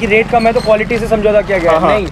कि रेट कम है तो क्वालिटी से समझौता किया गया है, नहीं।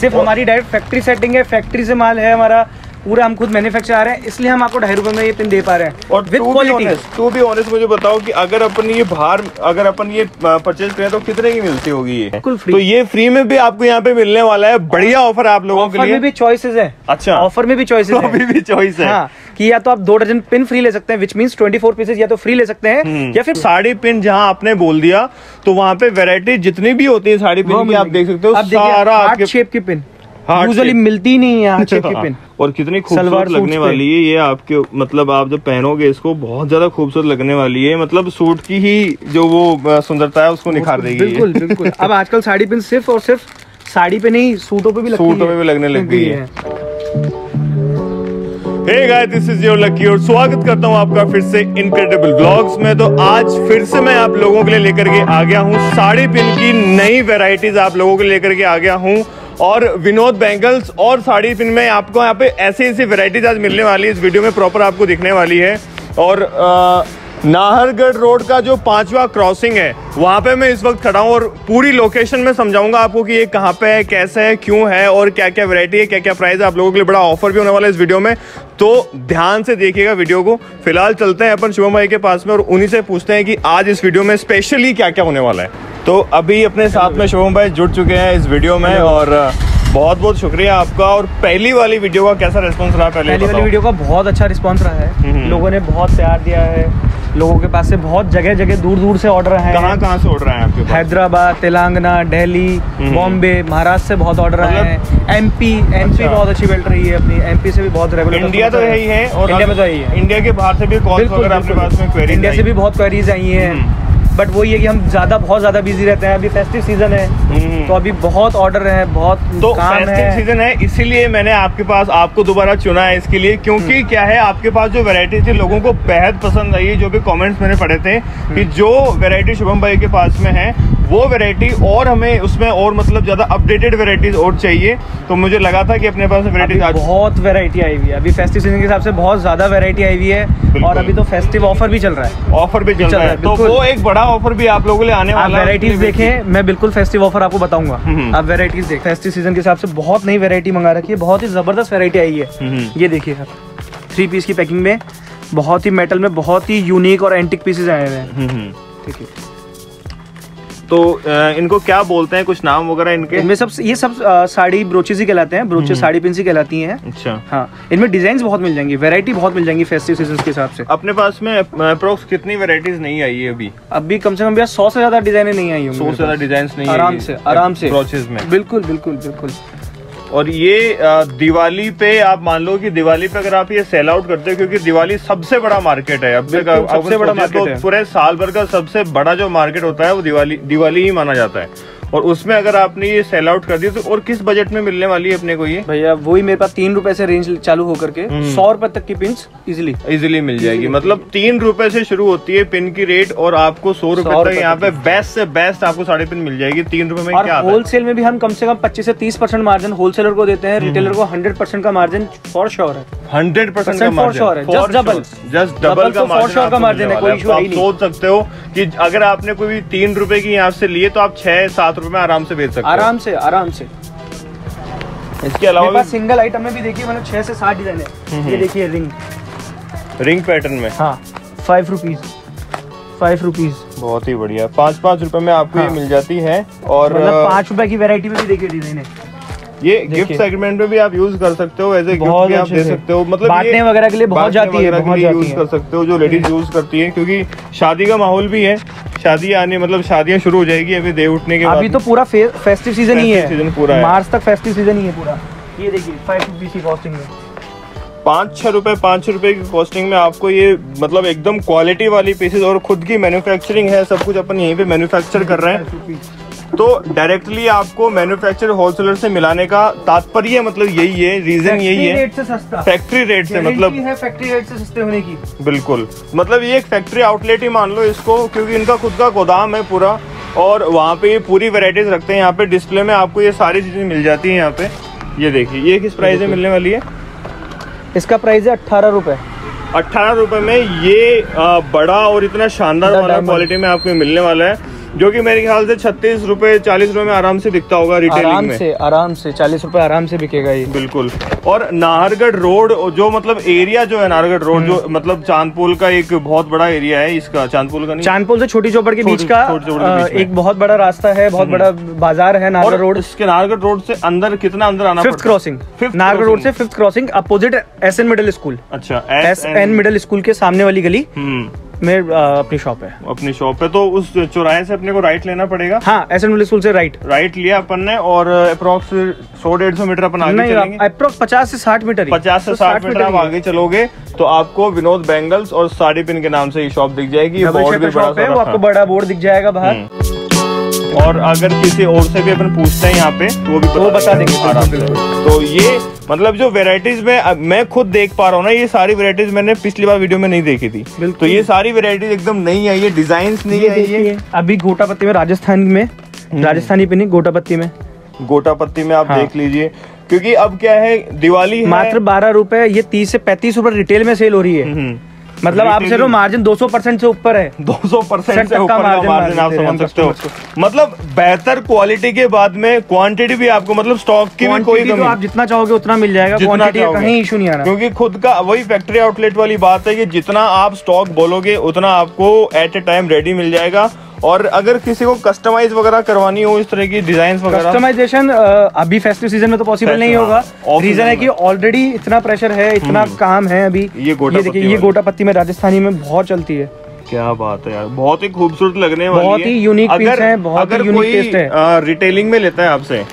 सिर्फ हमारी डायरेक्ट फैक्ट्री सेटिंग है, फैक्ट्री से माल है हमारा पूरा, हम खुद मैन्युफैक्चर आ रहे हैं, इसलिए हम आपको ₹2.5 में ये पिन दे पा रहे हैं। और with quality to be honest मुझे बताओ कि अगर अपन ये बाहर अगर अपन ये परचेज करें तो कितने की मिलती होगी ये? बिल्कुल फ्री। तो ये फ्री में भी आपको यहाँ पे मिलने वाला है बढ़िया ऑफर आप लोगों के लिए। ऑफर में भी चॉइसेस है। अच्छा, ऑफर में भी चॉइसेस है, अभी भी चॉइस है कि या तो आप 2 दर्जन पिन फ्री ले सकते हैं, विच मीन्स 24 पीसेज या तो फ्री ले सकते हैं, या फिर साड़ी पिन जहाँ आपने बोल दिया तो वहाँ पे वेरायटी जितनी भी होती है साड़ी पिन की आप देख सकते हो, सारा हार्ट शेप की पिन यूजुअली मिलती नहीं है, हार्ट शेप की पिन। और कितनी खूबसूरत लगने वाली है ये आपके, मतलब आप जब पहनोगे इसको बहुत ज्यादा खूबसूरत लगने वाली है, मतलब सूट की ही जो वो सुंदरता है उसको निखार देगी। बिल्कुल बिल्कुल। अब आजकल साड़ी पिन सिर्फ और सिर्फ साड़ी पे नहीं, सूटों पे भी लगती है, सूटों पे भी लगने लग गई है। Hey guys, this is your lucky और स्वागत करता हूं आपका फिर से इनक्रेडिबल ब्लॉग्स में। तो आज फिर से मैं आप लोगों के लिए लेकर के आ गया हूँ साड़ी पिन की नई वेराइटीज आप लोगों के लेकर के आ गया हूँ, और विनोद बैंगल्स और साड़ी पिन में आपको यहाँ पे ऐसी ऐसी वैरायटीज आज मिलने वाली है, इस वीडियो में प्रॉपर आपको दिखने वाली है। और नाहरगढ़ रोड का जो 5वां क्रॉसिंग है वहाँ पे मैं इस वक्त खड़ा हूँ और पूरी लोकेशन में समझाऊंगा आपको कि ये कहाँ पे है, कैसे है, क्यों है और क्या क्या वैरायटी है, क्या क्या प्राइस है। आप लोगों के लिए बड़ा ऑफर भी होने वाला है इस वीडियो में, तो ध्यान से देखिएगा वीडियो को। फिलहाल चलते हैं अपन शुभम भाई के पास में और उन्हीं से पूछते हैं कि आज इस वीडियो में स्पेशली क्या क्या होने वाला है। तो अभी अपने साथ में शुभम भाई जुड़ चुके हैं इस वीडियो में, और बहुत बहुत शुक्रिया आपका। और पहली वाली वीडियो का कैसा रिस्पांस रहा? पहली वाली वीडियो का बहुत अच्छा रिस्पांस रहा है, लोगों ने बहुत प्यार दिया है, लोगों के पास से बहुत जगह जगह दूर दूर से ऑर्डर आए हैं। कहाँ कहाँ से ऑर्डर आए हैं आपके पास? हैदराबाद, तेलंगाना, दिल्ली, बॉम्बे, महाराष्ट्र से बहुत ऑर्डर आए हैं। एमपी बहुत अच्छी बेल्ट रही है अपनी, एमपी से भी बहुत रेगुलर। इंडिया तो यही है और इंडिया में तो यही है, इंडिया के बाहर से भी कॉल वगैरह आपके पास में क्वेरी? इंडिया से भी बहुत क्वेरीज आई हैं, बट वो ये कि हम बहुत ज़्यादा बिजी रहते हैं, अभी फेस्टिव सीजन है तो अभी बहुत ऑर्डर है, बहुत तो काम है, सीजन है, इसीलिए मैंने आपके पास आपको दोबारा चुना है इसके लिए, क्योंकि क्या है आपके पास जो वैरायटी थी लोगों को बेहद पसंद आई है। जो भी कमेंट्स मैंने पढ़े थे कि जो वैरायटी शुभम भाई के पास में है वो वैरायटी और हमें उसमें और मतलब ज़्यादा अपडेटेड वैरायटीज और चाहिए, तो मुझे लगा था कि अपने पास वैरायटी बहुत वैरायटी आई हुई है, अभी फेस्टिव सीजन के हिसाब से बहुत ज़्यादा वैरायटी आई हुई है, और अभी तो फेस्टिव ऑफर भी चल रहा है, ऑफर भी चल रहा है, तो वो एक बड़ा ऑफर भी आप लोगों के लिए आने वाला है। वैरायटीज देखें, मैं बिल्कुल फेस्टिव ऑफर आपको बताऊंगा, आप वैरायटीज देखें। फेस्टिव सीजन के हिसाब से बहुत नई वैरायटी मंगा रखी है, बहुत ही ज़बरदस्त वैरायटी आई है। ये देखिए आप 3 पीस की पैकिंग में, बहुत ही मेटल में, बहुत ही यूनिक और एंटिक पीसेज आए हुए हैं। ठीक है, तो इनको क्या बोलते हैं, कुछ नाम वगैरह इनके? इनमें सब ये सब साड़ी ब्रोचेस ही कहलाते हैं, ब्रोचेस साड़ी पिन ही कहलाती हैं। अच्छा, हाँ, इनमें डिजाइन बहुत मिल जाएंगी, वैरायटी बहुत मिल जाएंगी फेस्टिव सीजन के हिसाब से। अपने पास में अप्रोक्स कितनी वैरायटीज नहीं आई है अभी? अभी कम से कम भैया 100 से ज्यादा डिजाइन नहीं आई होंगी, 100 से ज्यादा डिजाइन नहीं, आराम से ब्रोचेस में। बिल्कुल बिल्कुल बिल्कुल। और ये दिवाली पे आप मान लो कि दिवाली पे अगर आप ये सेल आउट करते हो, क्योंकि दिवाली सबसे बड़ा मार्केट है, अब सबसे बड़ा मार्केट है, पूरे साल भर का सबसे बड़ा जो मार्केट होता है वो दिवाली ही माना जाता है, और उसमें अगर आपने ये सेल आउट कर दिया तो और किस बजट में मिलने वाली है अपने को ये? भैया वही मेरे पास 3 रुपए से रेंज चालू होकर के 100 रुपए तक की पिन इजिली मिल जाएगी, मतलब 3 रुपए से शुरू होती है पिन की रेट और आपको 100 रुपए तक यहाँ पे बेस्ट से बेस्ट आपको साड़ी पिन मिल जाएगी 3 रुपए में। क्या होलसेल में भी हम कम से कम 25 से 30% मार्जिन होलसेलर को देते हैं, रिटेलर को 100% का मार्जिन फॉर श्योर है, 100% का मार्जिन, जस्ट डबल का मार्जिन है। आप सोच सकते हो कि अगर आपने कोई 3 रुपए की यहाँ से लिए तो आप 6-7 में आराम से बेच सकते हैं, आराम से। इसके अलावा मेरे पास सिंगल आइटम में भी देखिए मतलब 6 से 7 डिजाइन है। ये देखिए रिंग पैटर्न में, हाँ, 5 रुपीज, बहुत ही बढ़िया, 5-5 रुपए में आपको ये मिल जाती है। और मतलब 5 रुपए की वैरायटी में भी देखिए डिजाइन है, ये गिफ्ट सेगमेंट में भी आप यूज कर सकते हो, एज ए गिफ्ट भी आप दे सकते हो, मतलब बांटने वगैरह के लिए बहुत जाती है, बहुत यूज कर सकते हो जो लेडीज यूज करती है, क्योंकि शादी का माहौल भी है, शादियां आने मतलब शादियां शुरू हो जाएगी अभी देव उठने के बाद, अभी तो पूरा फेस्टिव सीजन ही है, मार्च तक फेस्टिव सीजन ही है पूरा। ये देखिए 5 रुपीज की कॉस्टिंग में, 5-6 रुपए की कॉस्टिंग में आपको ये मतलब एकदम क्वालिटी वाली पीसेज, और खुद की मैन्युफैक्चरिंग है, सब कुछ अपन यहीं पे मैन्युफैक्चर कर रहे हैं, तो डायरेक्टली आपको मैन्युफैक्चरर होलसेलर से मिलाने का तात्पर्य मतलब यही है, रीजन यही है, फैक्ट्री रेट से, मतलब है फैक्ट्री रेट से सस्ते होने की। बिल्कुल, मतलब ये एक फैक्ट्री आउटलेट ही मान लो इसको, क्योंकि इनका खुद का गोदाम है पूरा, और वहाँ पे ये पूरी वैरायटीज रखते हैं। यहाँ पे डिस्प्ले में आपको ये सारी चीजें मिल जाती है। यहाँ पे ये देखिए, ये किस प्राइस में मिलने वाली है? इसका प्राइस है 18 रुपए। 18 रुपए में ये बड़ा और इतना शानदार वाला क्वालिटी में आपको मिलने वाला है। जो कि मेरे ख्याल से 36 रुपए 40 रुपए में आराम से बिकता होगा रिटेलिंग में। आराम से 40 रुपए आराम से बिकेगा ये, बिल्कुल। और नाहरगढ़ रोड जो मतलब एरिया जो है नाहरगढ़ रोड जो मतलब चांदपोल का एक बहुत बड़ा एरिया है इसका, चांदपोल का नहीं, चांदपोल से छोटी चौपड़ के बीच का एक बहुत बड़ा रास्ता है, बहुत बड़ा बाजार है नाहरगढ़ रोड। इसके नाहरगढ़ रोड से अंदर कितना अंदर आना? 5th क्रॉसिंग, नाहरगढ़ रोड से 5th crossing opposite SN middle school. अच्छा, SN मिडिल स्कूल के सामने वाली गली में अपनी शॉप है। अपनी शॉप है तो उस चौराहे से अपने को राइट लेना पड़ेगा। हाँ, एस एन मिडिल स्कूल से राइट लिया अपन ने और अप्रोक्स 100-150 मीटर अपन आगे चलेंगे। अप्रोक्स 50 से 60 मीटर, 50 से 60 मीटर आप आगे चलोगे तो आपको विनोद बैंगल्स और साड़ी पिन के नाम से ये शॉप दिख जाएगी। वो आपको बड़ा बोर्ड दिख जाएगा बाहर, और अगर किसी और से भी अपन पूछते हैं यहाँ पे तो वो बता देंगे आराम से। तो ये मतलब जो वेराइटीज मैं खुद देख पा रहा हूँ ना, ये सारी वेराइटीज मैंने पिछली बार वीडियो में नहीं देखी थी। तो ये सारी वेराइटीज एकदम नई है, ये डिजाइन्स नहीं है। ये अभी गोटा पत्ती में, राजस्थानी पे नहीं, गोटा पत्ती में आप देख लीजिए, क्योंकि अब क्या है दिवाली है। मात्र 12 रुपए, ये 30 से 35 रुपए रिटेल में सेल हो रही है। मतलब आप सिर्फ मार्जिन 200% से ऊपर है, 200% से ऊपर का मार्जिन आप समझ सकते हो। मतलब बेहतर क्वालिटी के बाद में क्वांटिटी भी आपको, मतलब स्टॉक की भी कोई कमी, आप जितना चाहोगे उतना मिल जाएगा। क्वांटिटी का कहीं इशू नहीं आ रहा, क्योंकि खुद का वही फैक्ट्री आउटलेट वाली बात है कि जितना आप स्टॉक बोलोगे उतना आपको एट ए टाइम रेडी मिल जाएगा। और अगर किसी को कस्टमाइज वगैरह करवानी हो, इस तरह की डिजाइन वगैरह, कस्टमाइजेशन अभी फेस्टिव सीजन में तो पॉसिबल नहीं होगा। रीजन है कि ऑलरेडी इतना प्रेशर है, इतना काम है अभी। ये गोटा पत्ती में राजस्थानी में बहुत चलती है। क्या बात है यार, बहुत ही खूबसूरत लगने वाली है, बहुत ही यूनिक पीस है, बहुत ही यूनिक टेस्ट है। रिटेलिंग में लेता है आपसे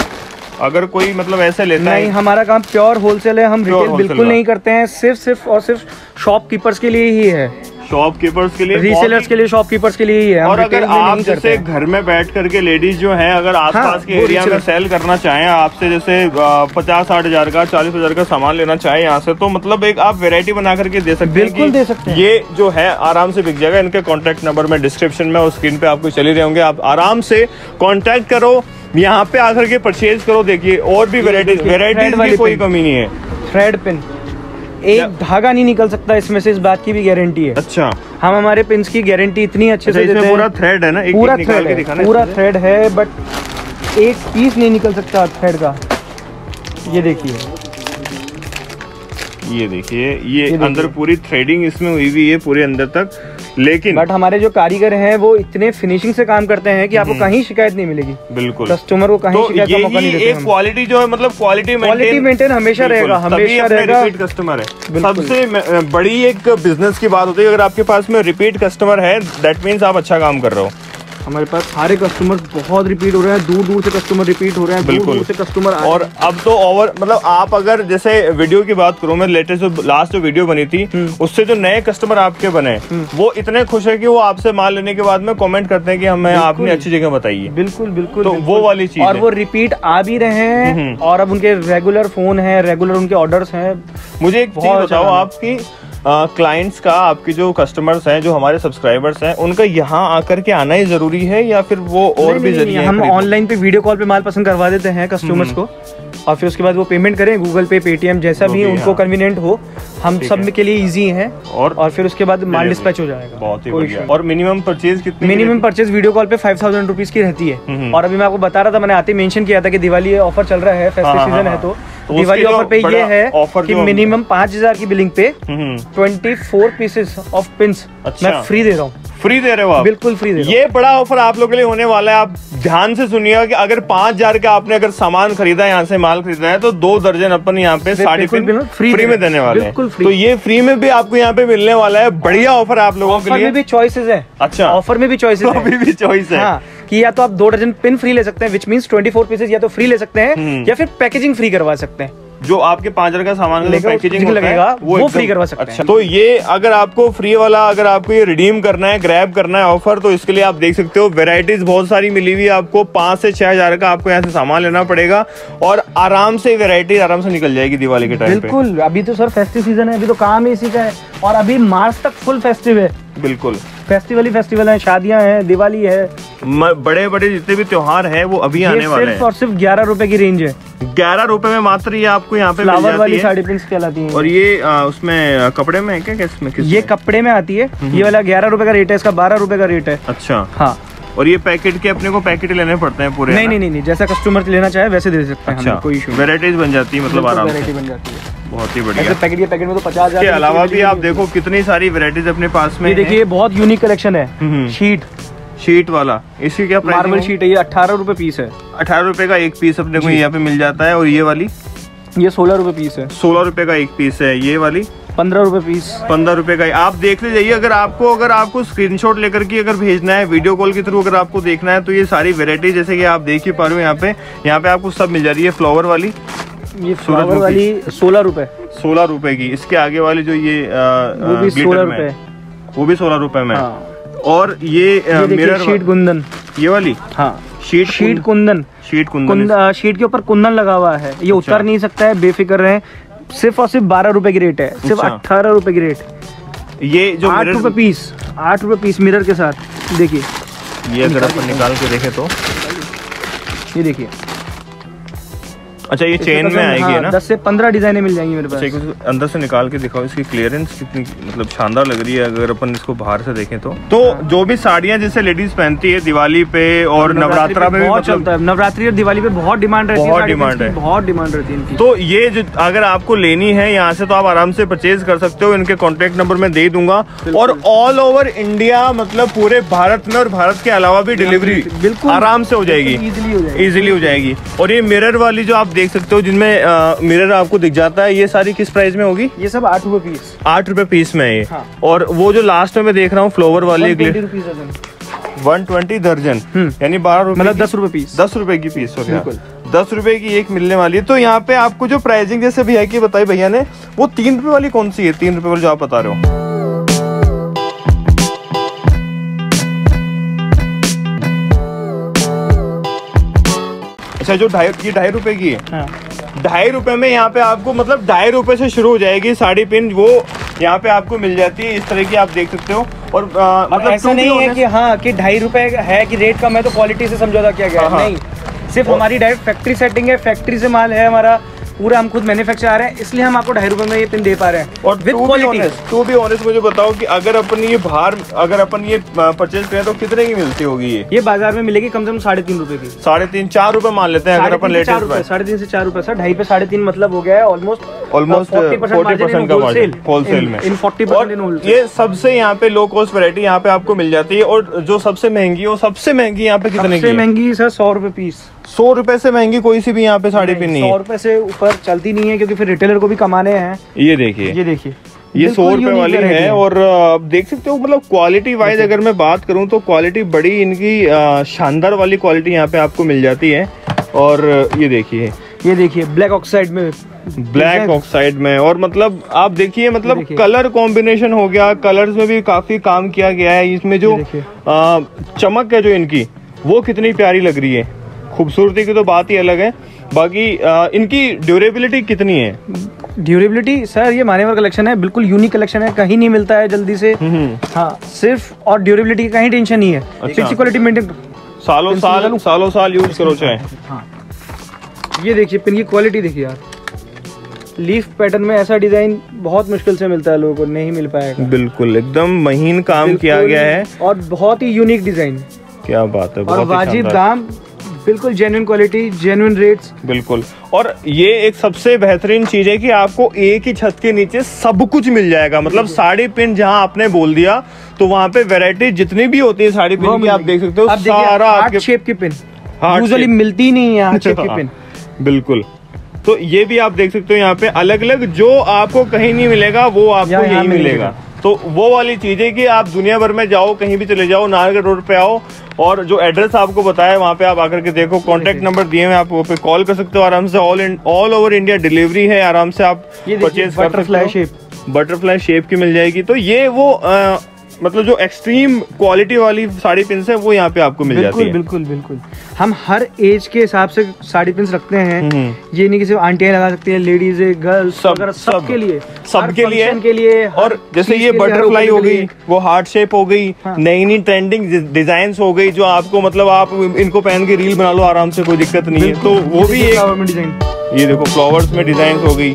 अगर कोई, मतलब ऐसे लेता है? नहीं, हमारा काम प्योर होलसेल है, हम रिटेल बिल्कुल नहीं करते हैं। सिर्फ और सिर्फ शॉपकीपर्स के लिए ही है, शॉपकीपर्स के लिए, रीसेलर्स के लिए, शॉपकीपर्स के लिए ही है। और अगर आप जैसे घर में बैठ करके लेडीज जो हैं, अगर आसपास के एरिया में सेल करना चाहें, आपसे जैसे 50-60 हजार का, 40 हजार का सामान लेना चाहें यहाँ से, तो मतलब एक आप वैरायटी बना करके दे सकते हैं। बिल्कुल दे सकते हैं, ये जो है आराम से बिक जाएगा। इनके कॉन्टैक्ट नंबर में डिस्क्रिप्शन में और स्क्रीन पे आपको चले रहे होंगे, आप आराम से कॉन्टैक्ट करो, यहाँ पे आकर के परचेज करो। देखिए और भी वेराइटीज की कोई कमी नहीं है। थ्रेड पिन एक धागा नहीं निकल सकता इसमें से, इस बात की भी गारंटी है। अच्छा, हम हमारे पिंस की गारंटी इतनी अच्छे से देते हैं। पूरा थ्रेड है ना, पूरा थ्रेड है, बट एक पीस नहीं निकल सकता थ्रेड का। ये देखिए, ये अंदर पूरी थ्रेडिंग इसमें हुई हुई है पूरे अंदर तक। लेकिन बट हमारे जो कारीगर हैं वो इतने फिनिशिंग से काम करते हैं कि आपको कहीं शिकायत नहीं मिलेगी। बिल्कुल, कस्टमर को कहीं शिकायत का मौका नहीं देते हैं। क्वालिटी जो है, मतलब क्वालिटी मेंटेन हमेशा रहेगा, हमेशा रहेगा। रिपीट कस्टमर है सबसे बड़ी एक बिजनेस की बात होती है। अगर आपके पास में रिपीट कस्टमर है, दैट मीन्स आप अच्छा काम कर रहे हो। हमारे पास सारे कस्टमर बहुत रिपीट हो रहे हैं, दूर दूर से कस्टमर रिपीट हो रहे हैं, बिल्कुल दूर से कस्टमर। और अब तो ओवर, मतलब आप अगर जैसे वीडियो की बात करूं, मैं लेटेस्ट जो लास्ट वीडियो बनी थी उससे जो नए कस्टमर आपके बने, वो इतने खुश है कि वो आपसे माल लेने के बाद में कमेंट करते हैं कि हमें आपने अच्छी जगह बताई है। बिल्कुल बिल्कुल, तो वो वाली चीज। और वो रिपीट आ भी रहे हैं, और अब उनके रेगुलर फोन है, रेगुलर उनके ऑर्डर्स हैं। मुझे एक चीज बताओ, आपकी क्लाइंट्स का, आपके जो कस्टमर्स हैं, जो हमारे सब्सक्राइबर्स हैं, उनका यहाँ आकर के आना ही जरूरी है या फिर वो और भी जरिए? हम ऑनलाइन पे वीडियो कॉल पे माल पसंद करवा देते हैं कस्टमर्स को, और फिर उसके बाद वो पेमेंट करें गूगल पे, पेटीएम, जैसा भी उनको कन्वीनियंट हो, हम सब के लिए इजी है। और फिर उसके बाद माल डिस्पैच हो जाएगा, बहुत ही बढ़िया। और मिनिमम परचेज कितनी? मिनिमम परचेज वीडियो कॉल पे 5000 रुपीज की रहती है। और अभी मैं आपको बता रहा था, मैंने आते मेंशन किया था कि दिवाली ऑफर चल रहा है, फेस्टिव सीजन है, तो दिवाली ऑफर पे ये है कि मिनिमम 5000 की बिलिंग पे 24 पीसेस ऑफ पिंस मैं फ्री दे रहा हूँ। फ्री दे रहे हो आप? बिल्कुल फ्री दे रहे हो। ये बड़ा ऑफर आप लोगों के लिए होने वाला है। आप ध्यान से सुनिएगा कि अगर 5000 का आपने अगर सामान खरीदा, यहाँ से माल खरीदा है, तो 2 दर्जन अपन यहाँ पे साड़ी पिन फ्री में देने वाले हैं। तो ये फ्री में भी आपको यहाँ पे मिलने वाला है। बढ़िया ऑफर आप लोगों के लिए। भी चॉइसेस है। अच्छा, ऑफर में भी चॉइस है कि या तो आप 2 दर्जन पिन फ्री ले सकते हैं, विच मीन्स 24 पीसेज या तो फ्री ले सकते हैं, या फिर पैकेजिंग फ्री करवा सकते हैं। जो आपके 5000 का सामान पैकेजिंग लगेगा वो फ्री करवा सकते हैं। अच्छा, तो ये अगर आपको फ्री वाला, अगर आपको ये रिडीम करना है, ग्रैब करना है ऑफर, तो इसके लिए आप देख सकते हो वेराइटीज बहुत सारी मिली हुई है आपको। 5 से 6000 का आपको यहाँ से सामान लेना पड़ेगा और आराम से वेराइटी आराम से निकल जाएगी दिवाली के टाइम। बिल्कुल, अभी तो सर फेस्टिव सीजन है, अभी तो काम ही इसी का है, और अभी मार्च तक फुल फेस्टिव है। बिल्कुल, फेस्टिवल है, शादियां हैं, दिवाली है, बड़े बड़े जितने भी त्योहार हैं वो अभी आने वाले हैं। सिर्फ और सिर्फ 11 रुपए की रेंज है, 11 रुपए में मात्र ये आपको यहाँ पे फ्लावर वाली साड़ी प्रिंट्स कहलाती है। और ये उसमें कपड़े में है क्या? ये कपड़े में आती है। ये वाला 11 रुपए का रेट है, इसका 12 रुपए का रेट है। अच्छा, हाँ, और ये पैकेट के अपने को पैकेट लेने पड़ते हैं पूरे? नहीं नहीं नहीं, जैसा कस्टमर लेना चाहे वैसे दे सकते हैं। अच्छा, कोई इशू वैरायटीज बन जाती है, मतलब आराम से बन जाती है। बहुत ही बढ़िया। पैकेट के पैकेट में तो 50,000 के अलावा भी आप देखो कितनी सारी वैरायटीज अपने पास में। देखिए बहुत यूनिक कलेक्शन है। शीट वाला, इसकी क्या प्राइस? मार्बल शीट है ये, 18 रुपए पीस है। 18 रुपए का एक पीस अपने को यहाँ पे मिल जाता है। और ये वाली? ये 16 रुपए पीस है। 16 रुपए का एक पीस है। ये वाली 15 रुपए पीस, 15 रुपए का। आप देख ले जाइए, अगर आपको स्क्रीनशॉट लेकर के अगर भेजना है वीडियो कॉल के थ्रू, अगर आपको देखना है तो ये सारी वेरायटी जैसे कि आप देख ही पा रहे हो यहाँ पे आपको सब मिल जा रही है। फ्लावर वाली, ये फ्लावर वाली 16 रुपए की। इसके आगे वाली जो ये 16 रुपए, वो भी 16 रुपए में। और ये मिरर शीट कुंदन, ये वाली। हाँ, शीट के ऊपर कुंदन लगा हुआ है, ये उतर नहीं सकता है, बेफिक्र रहें। सिर्फ और सिर्फ 12 रुपए की रेट है, सिर्फ 18 रुपए की रेट। ये जो 8 रुपए पीस, 8 रुपए पीस मिरर के साथ। देखिए ये अगर अपन निकाल के देखें तो ये देखिए। अच्छा, ये चेन में आएगी ना? 10 से 15 डिजाइनें मिल जाएंगी मेरे पास। अंदर से निकाल के दिखाओ, इसकी क्लियरेंस कितनी मतलब शानदार लग रही है अगर अपन इसको बाहर से देखें तो जो भी साड़ियाँ जैसे लेडीज पहनती है दिवाली पे और नवरात्रा पे बहुत चलता है। नवरात्रि और दिवाली पे बहुत डिमांड रहती है, बहुत डिमांड रहती है इनकी। तो ये जो अगर आपको लेनी है यहाँ से तो आप आराम से परचेज कर सकते हो। इनके कॉन्टेक्ट नंबर मैं दे दूंगा। और ऑल ओवर इंडिया, मतलब पूरे भारत में और भारत के अलावा भी डिलीवरी बिल्कुल आराम से हो जाएगी, इजिली हो जाएगी। और ये मिरर वाली जो आप देख सकते हो जिनमें मिरर आपको दिख जाता है, ये सारी किस प्राइस में होगी? ये सब 8 रुपए पीस, 8 रुपए पीस में है। हाँ। और वो जो लास्ट में मैं देख रहा हूँ फ्लावर वाली, 120 दर्जन, यानी 12 रुपए, मतलब 10 रुपए पीस, 10 रुपए की पीस हो गया, 10 रुपए की एक मिलने वाली है। तो यहाँ पे आपको जो प्राइसिंग जैसे भैया की बताई भैया ने, वो 3 रुपए वाली कौन सी है? 3 रुपए वाली जो आप बता रहे हो, अच्छा, जो ढाई रुपए की है। 2.5 रुपए में यहाँ पे आपको, मतलब 2.5 रुपए से शुरू हो जाएगी साड़ी पिन, वो यहाँ पे आपको मिल जाती है। इस तरह की आप देख सकते हो। और मतलब ऐसा नहीं है कि हाँ कि 2.5 रुपए है कि रेट कम है तो क्वालिटी से समझौता किया गया है। नहीं, सिर्फ हमारी डायरेक्ट फैक्ट्री सेटिंग है, फैक्ट्री से माल है हमारा पूरा, हम खुद मैन्युफैक्चर आ रहे हैं, इसलिए हम आपको 2.5 रुपए में ये पिन दे पा रहे हैं। और विद क्वालिटी। तो भी ऑनेस्ट मुझे बताओ कि अगर अपन ये परचेज करें तो कितने की मिलती होगी ये? ये बाजार में मिलेगी कम से कम 3.5 रुपए की, 3-4 रुपए मान लेते हैं अगर अपन लेते हैं, 3.5 से 4 रुपए सर, 2.5 से 3.5 मतलब हो गया है ऑलमोस्ट 40% का मार्जिन होलसेल में इन 40%। ये सबसे यहाँ पे लो कॉस्ट वैरायटी यहाँ पे आपको मिल जाती है। और जो सबसे महंगी, वो सबसे महंगी यहाँ पे कितने की? सबसे महंगी सर 100 रुपए पीस। 100 रुपए से महंगी कोई सी भी यहाँ पे साड़ी पिन नहीं है। 100 रुपए से ऊपर चलती नहीं है क्योंकि फिर रिटेलर को भी कमाने हैं। ये देखिए ये 100 रुपए वाली है। और आप देख सकते हो, मतलब क्वालिटी वाइज अगर मैं बात करूँ तो क्वालिटी बड़ी इनकी शानदार वाली क्वालिटी यहाँ पे आपको मिल जाती है। और ये देखिए ब्लैक ऑक्साइड में। और मतलब आप देखिए, मतलब कलर कॉम्बिनेशन हो गया, कलर्स में भी काफी काम किया गया है। इसमें जो चमक है जो इनकी, वो कितनी प्यारी लग रही है, खूबसूरती की तो बात ही अलग है। बाकी इनकी ड्यूरेबिलिटी कितनी है? ड्यूरेबिलिटी सर, ये मानेवर कलेक्शन है, बिल्कुल यूनिक कलेक्शन है, कहीं नहीं मिलता है जल्दी से। हाँ, सिर्फ और ड्यूरेबिलिटी की कहीं टेंशन नहीं है। अच्छी क्वालिटी मेंटेन, सालों साल यूज करो चाहे। हाँ, ये देखिए पिन की क्वालिटी देखिए यार, लीफ पैटर्न में ऐसा डिजाइन बहुत मुश्किल से मिलता है, लोगों को नहीं मिल पाएगा। बिल्कुल एकदम महीन काम किया गया है और बहुत ही यूनिक डिजाइन, क्या बात है। और वाजिब दाम, बिल्कुल जेन्युइन क्वालिटी, जेन्युइन रेट्स, बिल्कुल। और ये एक सबसे बेहतरीन चीज है कि आपको एक ही छत के नीचे सब कुछ मिल जाएगा। मतलब साड़ी पिन जहां आपने बोल दिया तो वहां पे वैरायटी जितनी भी होती है साड़ी पिन की, आप देख सकते हो सारा आपके शेप की पिन यूजुअली मिलती नहीं है, शेप की पिन, बिल्कुल। तो ये भी आप देख सकते हो यहाँ पे अलग जो आपको कहीं नहीं मिलेगा वो आपको यही मिलेगा। तो वो वाली चीज है कि आप दुनिया भर में जाओ, कहीं भी चले जाओ, नाहरगढ़ रोड पे आओ और जो एड्रेस आपको बताया वहाँ पे आप आकर के देखो। कॉन्टैक्ट नंबर दिए हैं, आप वो पे कॉल कर सकते हो आराम से। ऑल ओवर इंडिया डिलीवरी है, आराम से आप परचेज कर सकते हो। बटरफ्लाई शेप की मिल जाएगी। तो ये वो मतलब जो एक्सट्रीम क्वालिटी वाली साड़ी पिंस है वो यहाँ पे आपको मिल जाती है। बिल्कुल। हम हर एज के हिसाब से साड़ी पिंस रखते हैं, ये नहीं कि सिर्फ आंटियां लगा सकती हैं, लेडीज, गर्ल्स, सबके लिए। और जैसे ये बटरफ्लाई हो गई, वो हार्ट शेप हो गई, नई ट्रेंडिंग डिजाइन हो गई जो आपको, मतलब आप इनको पहन के रील बना लो आराम से, कोई दिक्कत नहीं है। तो वो भी एक, ये देखो फ्लावर्स में डिजाइन हो गई।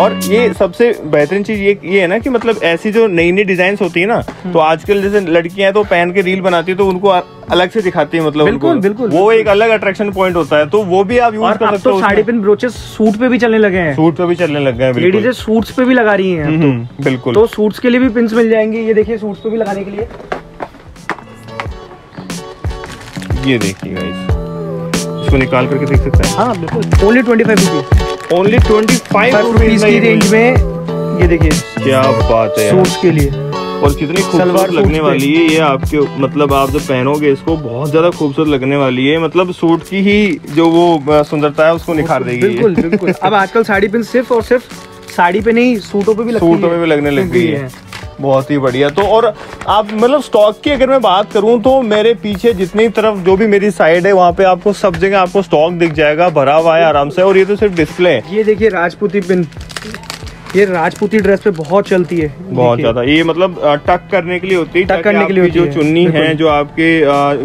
और ये सबसे बेहतरीन चीज़ ये है ना कि मतलब ऐसी जो नई नई डिज़ाइंस होती है ना, तो आजकल जैसे लड़कियां तो पहन के रील बनाती है तो उनको अलग से दिखाती है, मतलब बिल्कुल बिल्कुल वो एक अलग अट्रैक्शन पॉइंट होता है, तो वो भी आप यूज कर सकते हो। साड़ी पिन ब्रोचेस सूट पे भी चलने लगे हैं, लेडीज सूट्स पे भी लगा रही है, बिल्कुल। तो सूट्स के लिए भी पिन्स मिल जाएंगे, ये देखिए सूट्स पे भी लगाने के लिए, ये देखिए गाइस, इसको निकाल करके देख सकते हैं। हाँ बिल्कुल, ओनली 25 रुपीज, ओनली 25 रुपीज की रेंज में, ये देखिए क्या बात है सूट्स के लिए। और कितनी खूबसूरत लगने वाली है ये आपके, मतलब आप जब पहनोगे इसको बहुत ज्यादा खूबसूरत लगने वाली है, मतलब सूट की ही जो वो सुंदरता है उसको निखार देगी। बिल्कुल बिल्कुल, अब आजकल साड़ी पिन सिर्फ और सिर्फ साड़ी पे नहीं, सूटों पे भी लगती है, सूटों में भी लगने लग गई है। बहुत ही बढ़िया। तो और आप मतलब स्टॉक की अगर मैं बात करूं तो मेरे पीछे जितनी तरफ जो भी मेरी साइड है वहां पे आपको सब जगह आपको स्टॉक दिख जाएगा, भरा हुआ है आराम से। और ये तो सिर्फ डिस्प्ले है। ये देखिए राजपूती पिन, ये राजपूती ड्रेस पे बहुत चलती है, बहुत ज्यादा। ये मतलब टक करने के लिए होती है, टक करने के लिए जो चुन्नी है जो आपके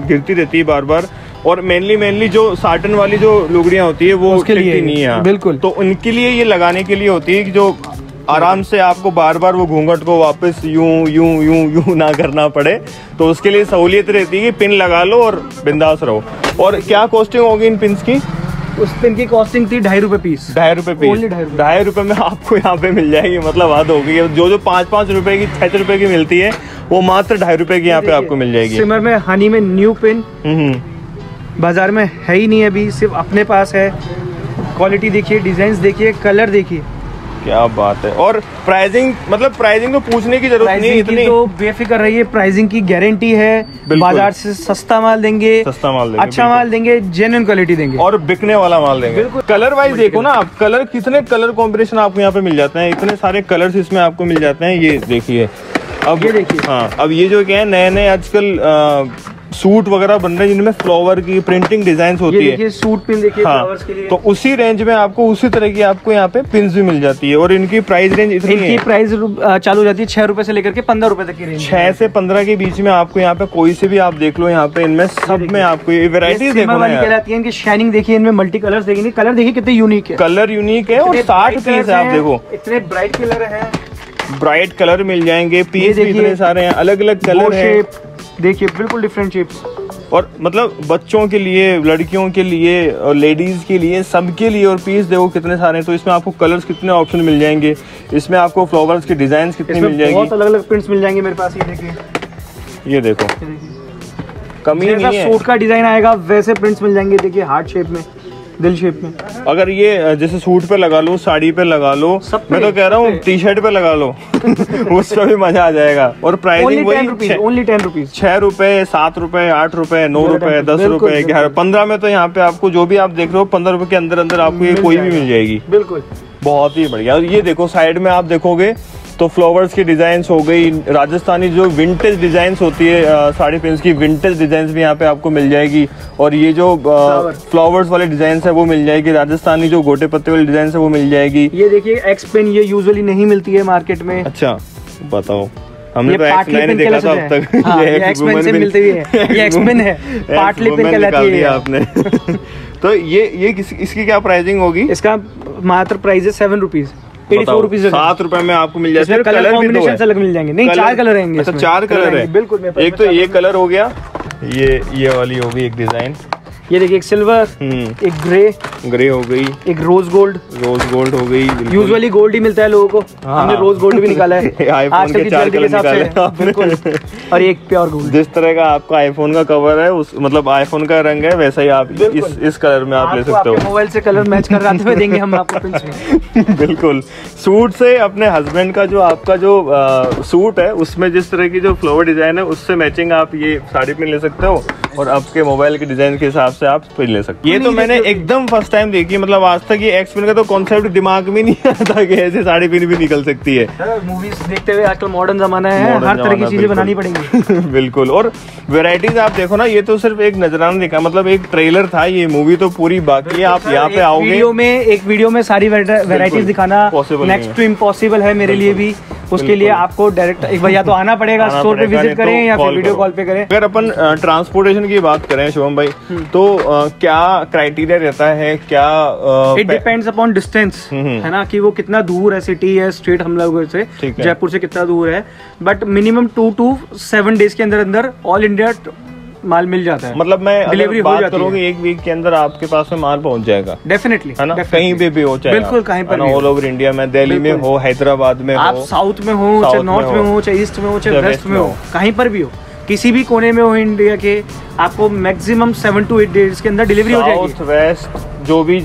गिरती रहती है बार बार, और मेनली जो साटन वाली जो लुगड़ियां होती है वो उसके लिए नहीं है, बिल्कुल। तो उनके लिए ये लगाने के लिए होती है कि जो आराम से आपको बार बार वो घूंघट को वापस यूं यूं यूं यूं ना करना पड़े, तो उसके लिए सहूलियत रहती है कि पिन लगा लो और बिंदास रहो। और क्या कॉस्टिंग होगी इन पिन्स की? उस पिन की कॉस्टिंग थी ₹2.50 में आपको यहाँ पे मिल जाएगी, मतलब बात हो गई। जो 5-5 रुपए की, 6 रुपए की मिलती है वो मात्र ₹2.50 की यहाँ पे आपको मिल जाएगी। सिमर में, हनी में न्यू पिन बाजार में है ही नहीं अभी, सिर्फ अपने पास है। क्वालिटी देखिए, डिजाइन देखिए, कलर देखिए, क्या बात है। और प्राइसिंग, मतलब प्राइसिंग तो पूछने की जरूरत नहीं, इतनी तो बेफिक्र रहिए, प्राइसिंग की गारंटी है। बाजार से सस्ता माल देंगे, अच्छा माल देंगे, जेन्युइन क्वालिटी देंगे और बिकने वाला माल देंगे। कलर वाइज देखो ना आप, कलर कितने कलर कॉम्बिनेशन आपको यहाँ पे मिल जाते हैं, इतने सारे कलर्स इसमें आपको मिल जाते हैं। ये देखिए, अब ये देखिए, हाँ अब ये जो क्या है नए नए आजकल सूट वगैरह बन रहे हैं जिनमें फ्लावर की प्रिंटिंग डिजाइन होती है, सूट पिन देखिए, हाँ, के लिए। तो उसी रेंज में आपको उसी तरह की आपको यहाँ पे पिन भी मिल जाती है। और इनकी प्राइस रेंज इतनी, इनकी प्राइस चालू हो जाती है ₹6 से लेकर के ₹15 तक की रेंज, 6 से 15 के बीच में आपको यहाँ पे कोई से भी आप देख लो, यहाँ पे इनमें सब में आपको ये वैरायटीज कहलाती है। इनकी शाइनिंग देखिए, इनमें मल्टी कलर देखेंगे, कलर देखिए कितने यूनिक है, कलर यूनिक है। और 60 पीस है, आप देखो इतने ब्राइट कलर है, ब्राइट कलर मिल जाएंगे, पीस इतने सारे हैं, अलग अलग कलर है देखिए, बिल्कुल डिफरेंट शेप्स। और मतलब बच्चों के लिए, लड़कियों के लिए और लेडीज़ के लिए, सबके लिए। और पीस देखो कितने सारे हैं, तो इसमें आपको कलर्स कितने ऑप्शन मिल जाएंगे, इसमें आपको फ्लावर्स के डिजाइन कितने मिल जाएंगे, बहुत अलग अलग प्रिंट्स मिल जाएंगे मेरे पास। ये देखिए, ये देखो कमी नहीं है, सूट का डिजाइन आएगा वैसे प्रिंट्स मिल जाएंगे। देखिए हार्ट शेप में, दिल शेप में, अगर ये जैसे सूट पे लगा लो, साड़ी पे लगा लो, मैं तो कह रहा हूँ टी शर्ट पे लगा लो उसमें भी मजा आ जाएगा। और प्राइसिंग वही, ओनली ₹10, ₹6, ₹7, ₹8, ₹9, ₹10, ₹11, ₹15 में तो यहाँ पे आपको जो भी आप देख रहे हो ₹15 के अंदर अंदर आपको ये कोई भी मिल जाएगी, बिल्कुल। बहुत ही बढ़िया। और ये देखो साइड में आप देखोगे तो फ्लावर्स की डिजाइंस हो गई, राजस्थानी जो विंटेज डिजाइंस होती है साड़ी पिन्स की, विंटेज डिजाइंस भी यहाँ पे आपको मिल जाएगी। और ये जो फ्लावर्स वाले डिजाइंस है वो मिल जाएगी, राजस्थानी जो गोटे पत्ते वाली डिजाइंस है वो मिल जाएगी। ये देखिए एक्स पिन, ये यूजुअली नहीं मिलती है मार्केट में। अच्छा बताओ, हमने तो एक्स नहीं देखा था अब तक। ये एक्स पिन से मिलती है, ये एक्स पिन है, पार्टली पिन कहलाती है आपने। तो ये इसकी क्या प्राइसिंग होगी? इसका मात्र प्राइस है ₹7, ₹84 ₹7 में आपको मिल जाएगा। कलर कॉम्बिनेशन अलग मिल जाएंगे, नहीं 4 कलर रहेंगे। अच्छा 4 कलर है, बिल्कुल। एक तो ये कलर हो गया, ये वाली हो गई एक डिजाइन, ये देखिए एक सिल्वर, एक ग्रे हो गई, एक रोज गोल्ड हो गई। यूजुअली गोल्ड ही मिलता है लोगों को, हमने रोज गोल्ड भी निकाला है आजकल की ज्वेलरी के हिसाब से, बिल्कुल। और एक प्योर गोल्ड, जिस तरह का आपका आईफोन का कवर है, उस मतलब आईफोन का रंग है, वैसा ही आप इस कलर में आप ले सकते हो। मोबाइल से कलर मैच कर रहा था, देंगे हम आपको, बिल्कुल। सूट से अपने हस्बैंड का जो आपका जो सूट है उसमें जिस तरह की जो फ्लावर डिजाइन है उससे मैचिंग आप ये साड़ी पिन ले सकते हो, और आपके मोबाइल के डिजाइन के हिसाब से आप पिन ले सकते हो। ये तो मैंने एकदम फर्स्ट टाइम देखी, मतलब आज तक ये एक्स पिन का तो कॉन्सेप्ट दिमाग में नहीं आता कि ऐसे साड़ी पिन भी निकल सकती है। मूवीज देखते हुए आजकल मॉडर्न जमाना है, हर तरह की चीजें बनानी पड़ेंगी बिल्कुल। और वेराइटीज आप देखो ना, ये तो सिर्फ एक नजराना देखा, मतलब एक ट्रेलर था, ये मूवी तो पूरी बाकी है। आप यहाँ पे आओगे, एक वीडियो में सारी वेराइटीज दिखाना नेक्स्ट टू इम्पॉसिबल है मेरे लिए भी, उसके लिए आपको डायरेक्ट एक बार या तो आना पड़ेगा, स्टोर पे विजिट करें या फिर वीडियो कॉल पे करें। अगर अपन ट्रांसपोर्टेशन की बात करें शुभम भाई, तो क्या क्राइटेरिया रहता है? क्या इट डिपेंड्स अपॉन डिस्टेंस है ना, कि वो कितना दूर है, सिटी है, स्टेट हम लोगों से जयपुर से कितना दूर है। बट मिनिमम 2 to 7 days के अंदर अंदर ऑल इंडिया माल मिल जाता है। मतलब मैं डिलीवरी हो जाती है, एक वीक के अंदर आपके पास में माल पहुंच जाएगा डेफिनेटली, है ना, कहीं पे भी हो, चाहे बिल्कुल कहीं पर, ऑल ओवर इंडिया में, दिल्ली में हो, हैदराबाद में हो, आप साउथ में हो, चाहे नॉर्थ में हो, चाहे ईस्ट में हो, चाहे वेस्ट में हो, कहीं पर भी हो, किसी भी कोने में हो इंडिया के, आपको मैक्सिमम 7 to 8 days के अंदर डिलीवरी हो जाएगी। साउथ वेस्ट जो भी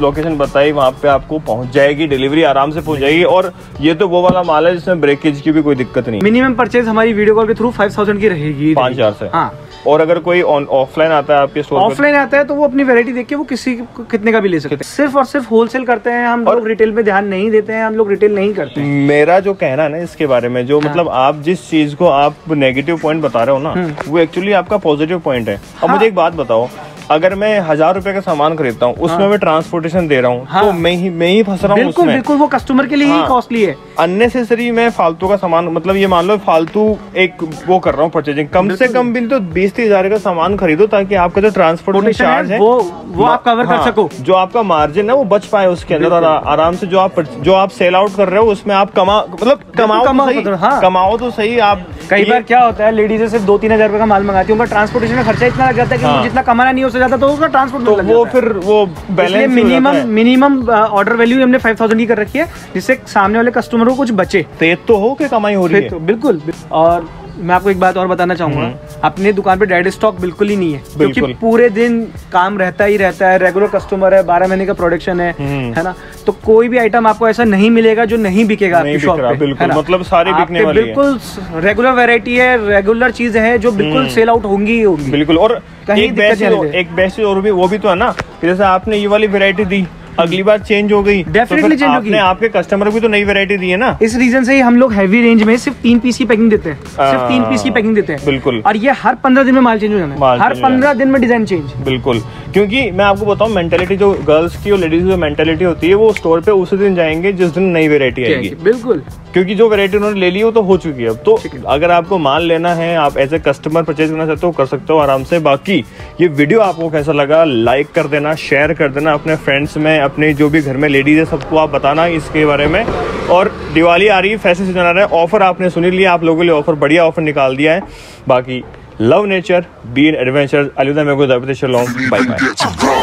लोकेशन बताई वहाँ पे आपको पहुँच जाएगी, डिलीवरी आराम से पहुँच जाएगी। और ये तो वो वाला माल है जिसमें ब्रेकेज की भी कोई दिक्कत नहीं। मिनिमम परचेज हमारी वीडियो कॉल के थ्रू 5000 की रहेगी, 5000 से। हाँ, और अगर कोई ऑफलाइन आता है आपके स्टोर, ऑफलाइन आता है तो वो अपनी वैरायटी देख के वो किसी कितने का भी ले सकते हैं। सिर्फ और सिर्फ होलसेल करते हैं हम लोग, रिटेल में ध्यान नहीं देते हैं हम लोग, रिटेल नहीं करते। मेरा जो कहना है ना इसके बारे में, जो मतलब आप जिस चीज को आप नेगेटिव पॉइंट बता रहे हो ना, वो एक्चुअली आपका पॉजिटिव पॉइंट है। अब मुझे एक बात बताओ, अगर मैं 1000 रुपए का सामान खरीदता हूँ, उसमें मैं ट्रांसपोर्टेशन दे रहा हूँ, तो मैं ही फंस रहा हूँ। बिल्कुल बिल्कुल, वो कस्टमर के लिए ही कॉस्टली है, अननेसेसरी। मैं फालतू का सामान, मतलब ये मान लो फालतू एक वो कर रहा हूँ परचेजिंग। कम से कम भी तो 20-30 हजार का सामान खरीदो, ताकि आपका जो ट्रांसपोर्टेशन चार्ज है वो आप कवर कर सको, जो आपका मार्जिन है वो बच पाए उसके अंदर आराम से। जो आप सेल आउट कर रहे हो उसमें आप कमाओ तो सही। आप कई बार क्या होता है, लेडीज सिर्फ 2-3 हजार का माल मंगाती हूँ, ट्रांसपोर्टेशन का खर्चा इतना लग जाता है कि जितना कमाना नहीं हो जाता, तो उसका ट्रांसपोर्ट तो वो फिर वो बैलेंस। मिनिमम ऑर्डर वैल्यू हमने 5000 की कर रखी है, जिससे सामने वाले कस्टमर को कुछ बचे, तो हो के कमाई हो रही है। बिल्कुल। और मैं आपको एक बात और बताना चाहूंगा, अपने दुकान पे डेड स्टॉक बिल्कुल ही नहीं है, क्योंकि पूरे दिन काम रहता ही रहता है, रेगुलर कस्टमर है, 12 महीने का प्रोडक्शन है ना। तो कोई भी आइटम आपको ऐसा नहीं मिलेगा जो नहीं बिकेगा आपकी शॉप पे, बिल्कुल, मतलब सारे बिकने वाले हैं, बिल्कुल रेगुलर वैरायटी है, रेगुलर चीज है जो बिल्कुल सेल आउट होंगी बिल्कुल। और एक बेस्ट और भी वो भी तो है ना, जैसे आपने ये वाली वैरायटी दी, अगली बार चेंज हो गई, डेफिनेटली चेंज होगी, आपके कस्टमर को तो नई वैरायटी दी है ना। इस रीजन से ही हम लोग हैवी रेंज में सिर्फ 3 पीस की पैकिंग देते हैं, सिर्फ 3 पीस की पैकिंग देते हैं, बिल्कुल। और ये हर 15 दिन में माल चेंज हो जाना है, हर 15 दिन में डिजाइन चेंज, बिल्कुल। क्योंकि मैं आपको बताऊं, मेंटालिटी जो गर्ल्स की और लेडीज की मेंटालिटी होती है, वो स्टोर पे उसी दिन जाएंगे जिस दिन नई वैरायटी आएगी, बिल्कुल। क्योंकि जो वैरायटी उन्होंने ले ली वो तो हो चुकी है। अब तो अगर आपको माल लेना है, आप एज ए कस्टमर परचेज करना चाहते हो, कर सकते हो आराम से। बाकी ये वीडियो आपको कैसा लगा, लाइक कर देना, शेयर कर देना अपने फ्रेंड्स में, अपने जो भी घर में लेडीज है सबको आप बताना इसके बारे में। और दिवाली आ रही है, फैशन सीजन आ रहा है, ऑफर आपने सुनी लिया, आप लोगों के लिए ऑफर, बढ़िया ऑफर निकाल दिया है। बाकी love nature, be an adventure, अलविदा, मेरे को बाय बाय।